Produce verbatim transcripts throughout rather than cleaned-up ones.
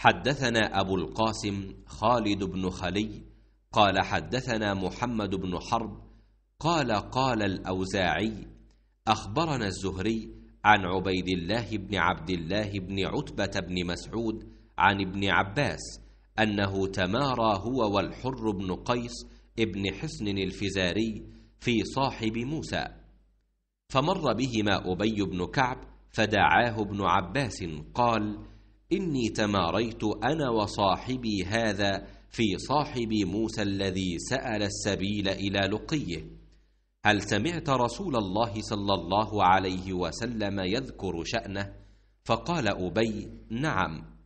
حدثنا أبو القاسم خالد بن خلي قال حدثنا محمد بن حرب قال قال الأوزاعي أخبرنا الزهري عن عبيد الله بن عبد الله بن عتبة بن مسعود عن ابن عباس أنه تمارى هو والحر بن قيس ابن حصن الفزاري في صاحب موسى، فمر بهما أبي بن كعب فدعاه ابن عباس قال إني تماريت أنا وصاحبي هذا في صاحب موسى الذي سأل السبيل إلى لقيه، هل سمعت رسول الله صلى الله عليه وسلم يذكر شأنه؟ فقال أبي نعم،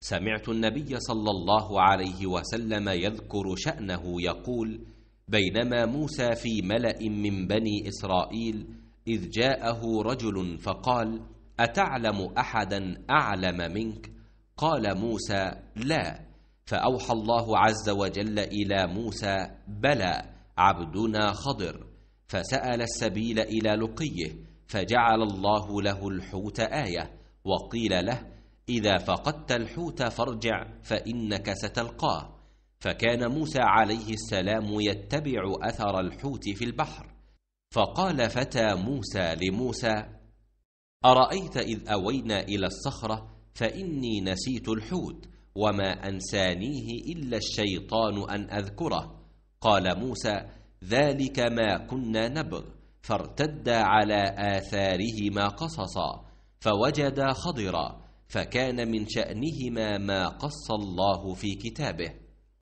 سمعت النبي صلى الله عليه وسلم يذكر شأنه يقول بينما موسى في ملأ من بني إسرائيل إذ جاءه رجل فقال أتعلم أحدا أعلم منك؟ قال موسى لا، فأوحى الله عز وجل إلى موسى بلى عبدنا خضر، فسأل السبيل إلى لقيه فجعل الله له الحوت آية، وقيل له إذا فقدت الحوت فارجع فإنك ستلقاه، فكان موسى عليه السلام يتبع أثر الحوت في البحر، فقال فتى موسى لموسى أرأيت إذ أوينا إلى الصخرة فإني نسيت الحوت وما أنسانيه إلا الشيطان أن أذكره، قال موسى ذلك ما كنا نبغ، فارتدا على آثارهما قصصا فوجدا خضرا، فكان من شأنهما ما قص الله في كتابه.